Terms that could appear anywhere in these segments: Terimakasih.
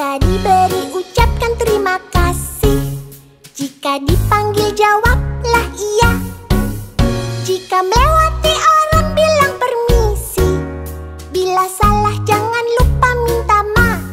Jika diberi ucapkan terima kasih. Jika dipanggil jawablah iya. Jika melewati orang bilang permisi. Bila salah jangan lupa minta maaf.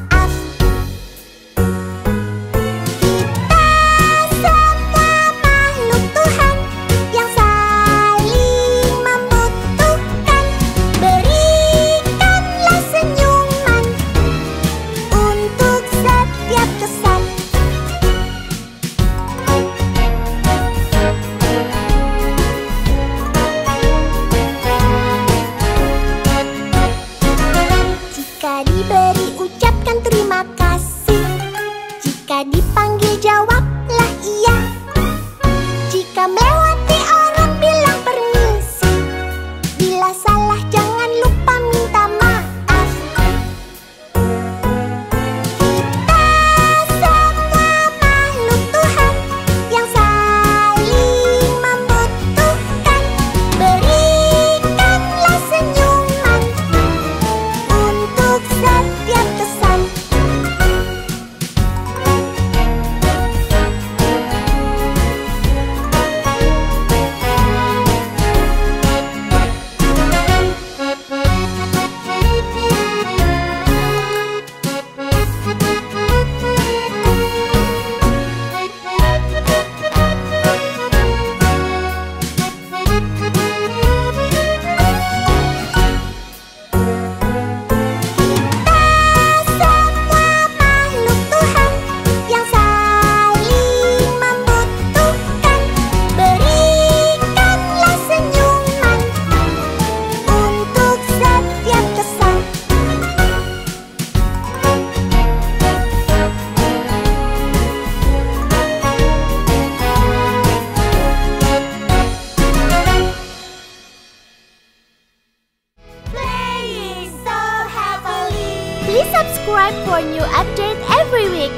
Please subscribe for new updates every week.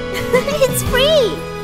It's free.